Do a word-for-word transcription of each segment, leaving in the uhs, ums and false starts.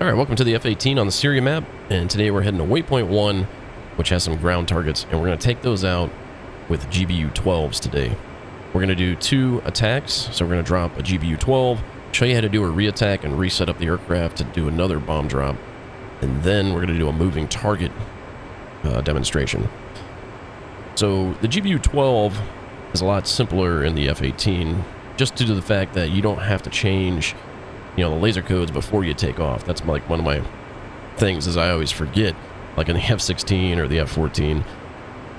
Alright, welcome to the F eighteen on the Syria map, and today we're heading to Waypoint one, which has some ground targets, and we're going to take those out with G B U twelves today. We're going to do two attacks, so we're going to drop a G B U twelve, show you how to do a reattack and reset up the aircraft to do another bomb drop, and then we're going to do a moving target uh, demonstration. So the G B U twelve is a lot simpler in the F eighteen, just due to the fact that you don't have to change you know, the laser codes before you take off. That's like one of my things is I always forget, like in the F sixteen or the F fourteen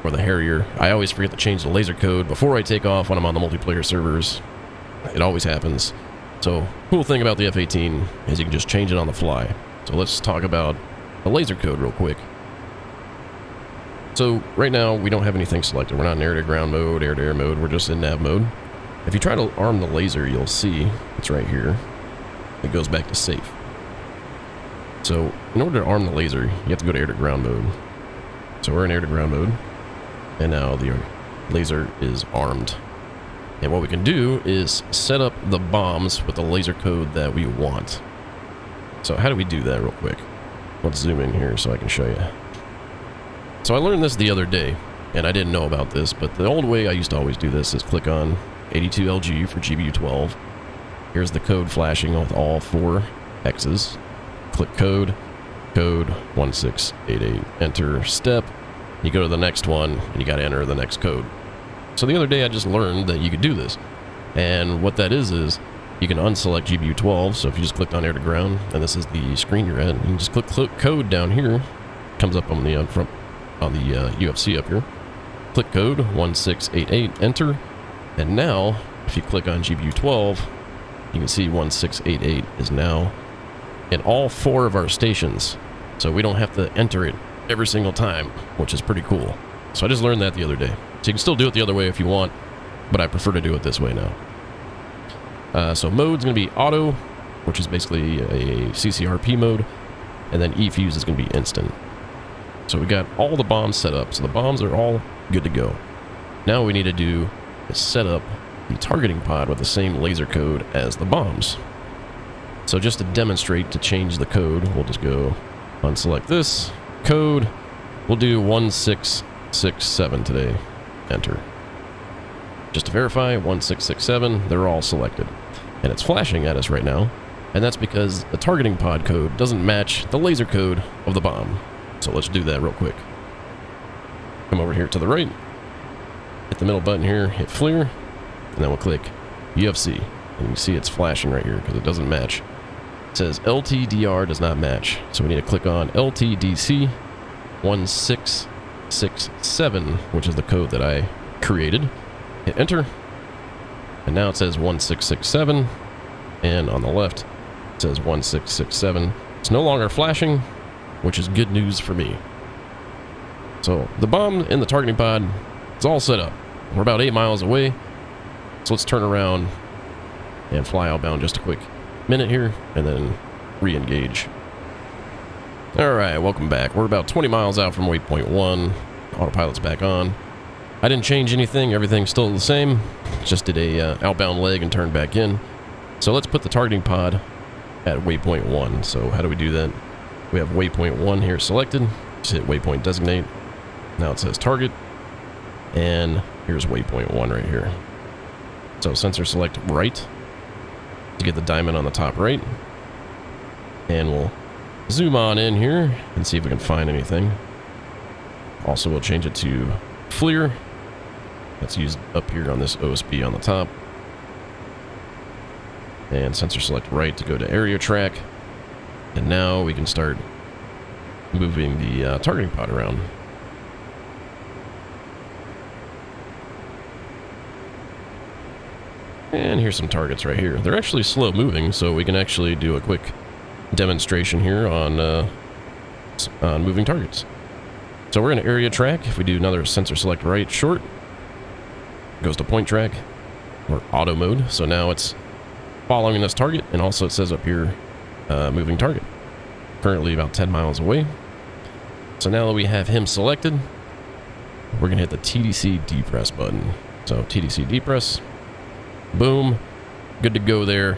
or the Harrier, I always forget to change the laser code before I take off when I'm on the multiplayer servers. It always happens. So cool thing about the F eighteen is you can just change it on the fly. So let's talk about the laser code real quick. So right now we don't have anything selected. We're not in air-to-ground mode, air-to-air mode. We're just in nav mode. If you try to arm the laser, you'll see it's right here. It goes back to safe. So in order to arm the laser, you have to go to air-to-ground mode. So we're in air-to-ground mode, and now the laser is armed. And what we can do is set up the bombs with the laser code that we want. So how do we do that real quick? Let's zoom in here so I can show you. So I learned this the other day, and I didn't know about this, but the old way I used to always do this is click on eighty-two L G for G B U twelve. Here's the code flashing with all four X's. Click code, code one six eight eight, enter step. You go to the next one, and you got to enter the next code. So the other day, I just learned that you could do this. And what that is, is you can unselect G B U twelve. So if you just clicked on air to ground, and this is the screen you're at, you can just click, click code down here. Comes up on the, uh, front, on the uh, U F C up here. Click code one six eight eight, enter. And now, if you click on G B U twelve, you can see one six eight eight is now in all four of our stations. So we don't have to enter it every single time, which is pretty cool. So I just learned that the other day. So you can still do it the other way if you want, but I prefer to do it this way now. Uh, so mode's going to be auto, which is basically a C C R P mode, and then E-Fuse is going to be instant. So we got all the bombs set up. So the bombs are all good to go. Now what we need to do is set up the targeting pod with the same laser code as the bombs. So just to demonstrate to change the code, we'll just go unselect this code. We'll do one six six seven today. Enter. Just to verify, one six six seven, they're all selected. And it's flashing at us right now, and that's because the targeting pod code doesn't match the laser code of the bomb. So let's do that real quick. Come over here to the right, hit the middle button here, hit FLIR, and then we'll click U F C. And you can see it's flashing right here because it doesn't match. It says L T D R does not match. So we need to click on L T D C one six six seven, which is the code that I created. Hit enter. And now it says one six six seven. And on the left, it says one six six seven. It's no longer flashing, which is good news for me. So the bomb and the targeting pod, it's all set up. We're about eight miles away. So let's turn around and fly outbound just a quick minute here and then re-engage. All right, welcome back. We're about twenty miles out from waypoint one. Autopilot's back on. I didn't change anything. Everything's still the same. Just did a uh, outbound leg and turned back in. So let's put the targeting pod at waypoint one. So how do we do that? We have waypoint one here selected. Just hit waypoint designate. Now it says target. And here's waypoint one right here. So sensor select right to get the diamond on the top right. And we'll zoom on in here and see if we can find anything. Also, we'll change it to FLIR. That's used up here on this O S B on the top. And sensor select right to go to area track. And now we can start moving the uh, targeting pod around. And here's some targets right here. They're actually slow moving, so we can actually do a quick demonstration here on, uh, on moving targets. So we're in area track. If we do another sensor select right short, it goes to point track or auto mode. So now it's following this target, and also it says up here uh, moving target. Currently about ten miles away. So now that we have him selected, we're going to hit the T D C depress button. So T D C depress. Boom, good to go there.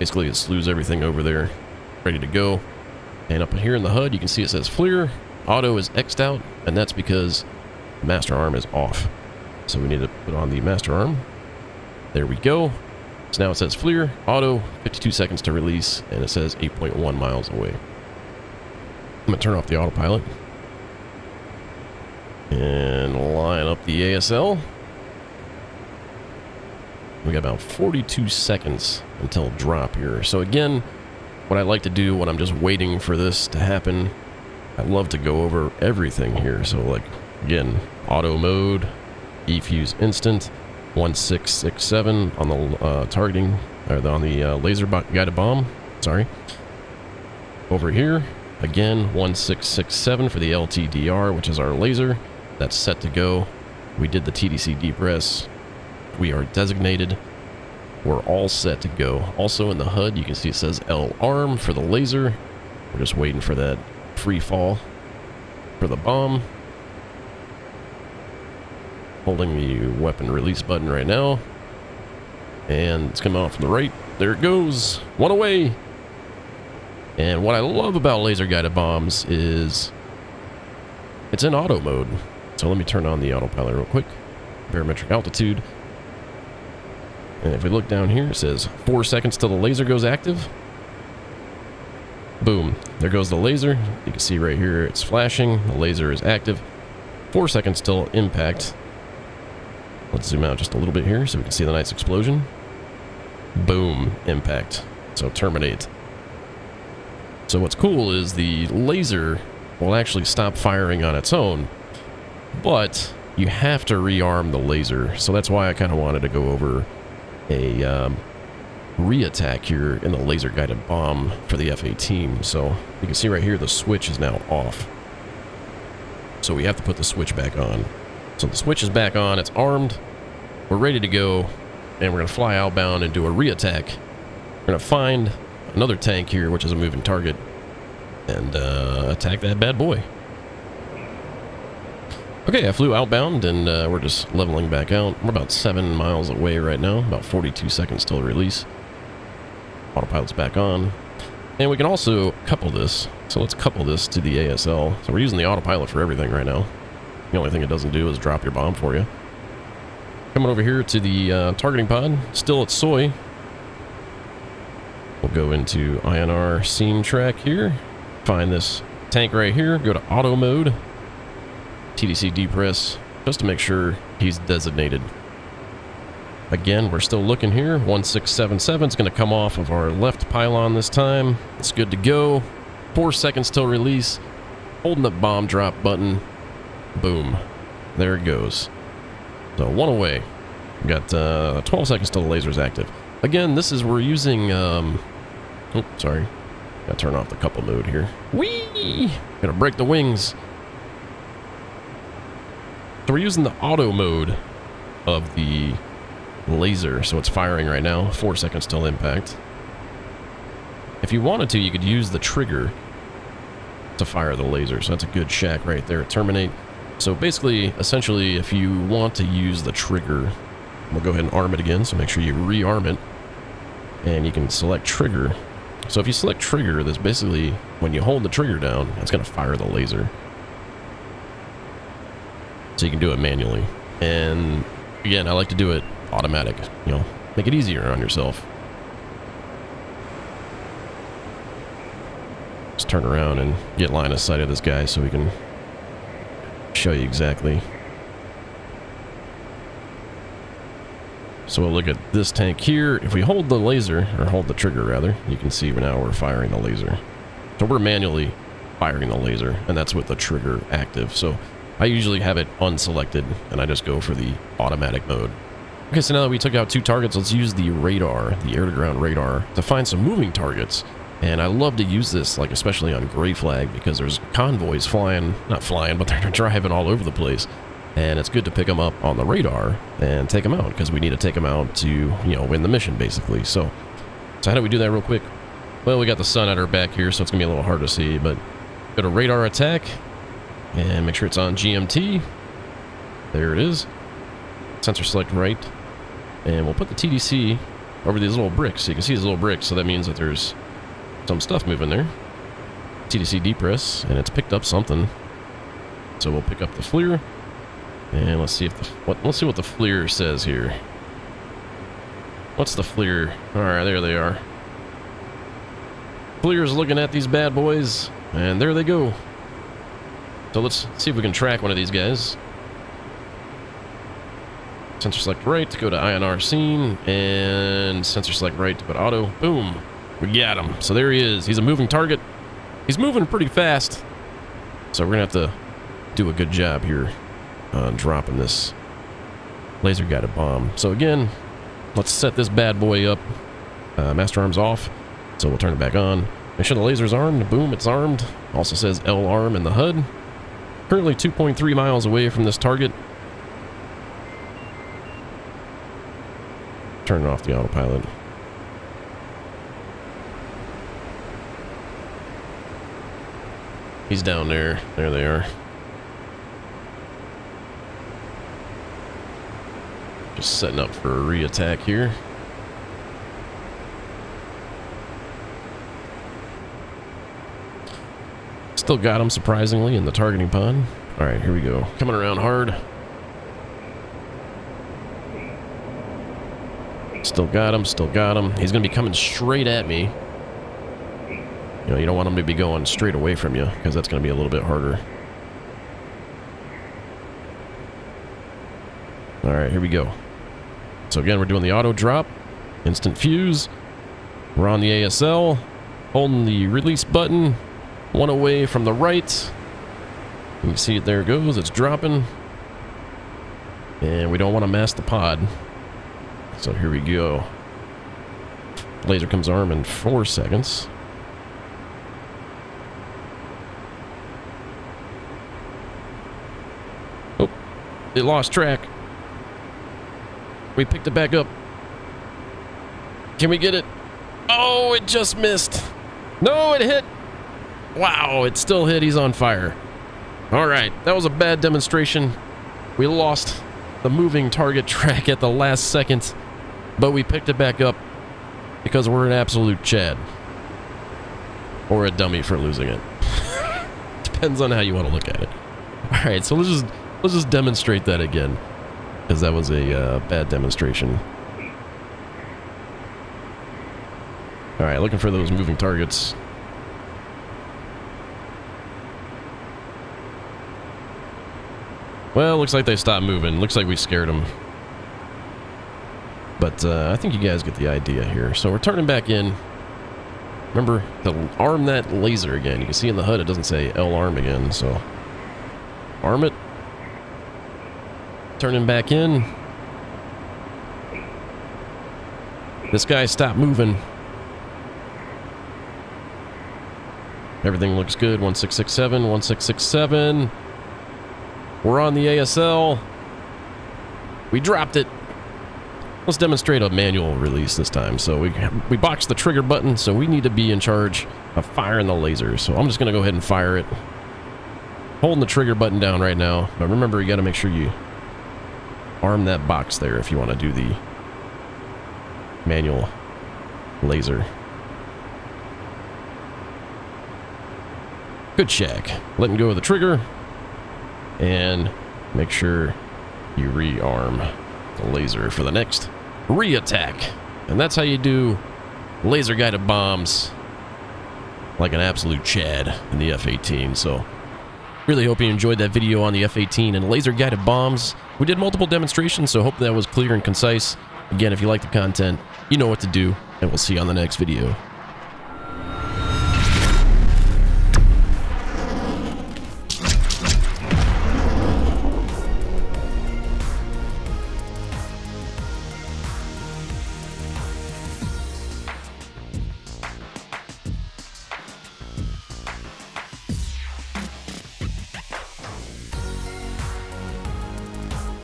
Basically, it slews everything over there. ready to go. And up here in the H U D, you can see it says FLIR. Auto is X'd out, and that's because the master arm is off. So we need to put on the master arm. There we go. So now it says FLIR, auto, fifty-two seconds to release, and it says eight point one miles away. I'm going to turn off the autopilot and line up the A S L. We got about forty-two seconds until drop here. So again, what I like to do when I'm just waiting for this to happen, I love to go over everything here. So like, again, auto mode, E-Fuse instant, one six six seven on the uh, targeting, or on the uh, laser guided bomb, sorry. Over here, again, one six six seven for the L T D R, which is our laser. That's set to go. We did the T D C depress. We are designated. We're all set to go. Also in the H U D, you can see it says L-arm for the laser. We're just waiting for that free fall for the bomb. Holding the weapon release button right now, and it's coming off from the right. There it goes, one away. And what I love about laser guided bombs is it's in auto mode. So let me turn on the autopilot real quick. Barometric altitude, and if we look down here, it says four seconds till the laser goes active. Boom, there goes the laser. You can see right here it's flashing, the laser is active. Four seconds till impact. Let's zoom out just a little bit here so we can see the nice explosion. Boom, impact. So terminate. So what's cool is the laser will actually stop firing on its own, but you have to rearm the laser. So that's why I kind of wanted to go over a um, reattack here in the laser guided bomb for the F eighteen. So you can see right here the switch is now off. So we have to put the switch back on. So the switch is back on, it's armed, we're ready to go, and we're going to fly outbound and do a reattack. We're going to find another tank here, which is a moving target, and uh, attack that bad boy. Okay, I flew outbound, and uh, we're just leveling back out. We're about seven miles away right now, about forty-two seconds till release. Autopilot's back on. And we can also couple this. So let's couple this to the A S L. So we're using the autopilot for everything right now. The only thing it doesn't do is drop your bomb for you. Coming over here to the uh, targeting pod, still at S O I. We'll go into I N R scene track here. Find this tank right here. Go to auto mode. T D C depress, just to make sure he's designated. Again, we're still looking here. one six seven seven is going to come off of our left pylon this time. It's good to go. Four seconds till release. Holding the bomb drop button. Boom, there it goes. So one away. We've got uh, twelve seconds till the laser's active. Again, this is, we're using um oh, sorry, gotta turn off the couple mode here. Whee! Gotta break the wings. So we're using the auto mode of the laser, so it's firing right now. Four seconds till impact. If you wanted to, you could use the trigger to fire the laser. So that's a good shack right there. Terminate. So basically, essentially, if you want to use the trigger, we'll go ahead and arm it again. So make sure you rearm it, and you can select trigger. So if you select trigger, that's basically when you hold the trigger down, it's going to fire the laser. So you can do it manually. And again, I like to do it automatic, you know, make it easier on yourself. Let's turn around and get line of sight of this guy so we can show you exactly. So we'll look at this tank here. If we hold the laser, or hold the trigger rather, you can see now we're firing the laser. So we're manually firing the laser, and that's with the trigger active. So I usually have it unselected, and I just go for the automatic mode. Okay, so now that we took out two targets, let's use the radar, the air-to-ground radar, to find some moving targets. And I love to use this, like especially on gray flag, because there's convoys flying, not flying, but they're driving all over the place. And it's good to pick them up on the radar and take them out, because we need to take them out to, you know, win the mission, basically. So, so how do we do that real quick? Well, we got the sun at our back here, so it's going to be a little hard to see, but go to radar attack and make sure it's on G M T. There it is. Sensor select right. And we'll put the T D C over these little bricks. So you can see these little bricks, so that means that there's some stuff moving there. T D C depress, and it's picked up something. So we'll pick up the FLIR, and let's see if the what let's see what the FLIR says here. What's the FLIR? All right, there they are. FLIR's looking at these bad boys, and there they go. So let's see if we can track one of these guys. Sensor select right to go to I N R scene, and sensor select right to put auto. Boom, we got him. So there he is. He's a moving target. He's moving pretty fast. So we're gonna have to do a good job here on dropping this laser-guided bomb. So again, let's set this bad boy up. Uh, master arm's off, so we'll turn it back on. Make sure the laser's armed. Boom, it's armed. Also says L arm in the H U D. Currently two point three miles away from this target. Turn off the autopilot. He's down there. There they are. Just setting up for a re-attack here. Still got him, surprisingly, in the targeting pod. All right, here we go. Coming around hard. Still got him, still got him. He's going to be coming straight at me. You know, you don't want him to be going straight away from you, because that's going to be a little bit harder. All right, here we go. So again, we're doing the auto drop, instant fuse. We're on the A S L, holding the release button, one away from the right. You can see it, there it goes, it's dropping. And we don't want to mask the pod. So here we go. Laser comes arm in four seconds. Oh, it lost track. We picked it back up. Can we get it? Oh, it just missed. No, it hit. Wow, it still hit. He's on fire. All right, that was a bad demonstration. We lost the moving target track at the last second, but we picked it back up because we're an absolute Chad. Or a dummy for losing it. Depends on how you want to look at it. All right, so let's just let's just demonstrate that again, because that was a uh, bad demonstration. All right, looking for those moving targets. Well, looks like they stopped moving. Looks like we scared them. But uh, I think you guys get the idea here. So we're turning back in. Remember to arm that laser again. You can see in the H U D it doesn't say L arm again, so arm it. Turning back in. This guy stopped moving. Everything looks good. one six six seven, one six six seven. We're on the A S L. We dropped it. Let's demonstrate a manual release this time. So we we boxed the trigger button, so we need to be in charge of firing the laser. So I'm just going to go ahead and fire it. Holding the trigger button down right now. But remember, you got to make sure you arm that box there if you want to do the manual laser. Good check. Letting go of the trigger. And make sure you rearm the laser for the next re-attack. And that's how you do laser-guided bombs like an absolute Chad in the F eighteen. So really hope you enjoyed that video on the F eighteen and laser-guided bombs. We did multiple demonstrations, so hope that was clear and concise. Again, if you like the content, you know what to do, and we'll see you on the next video.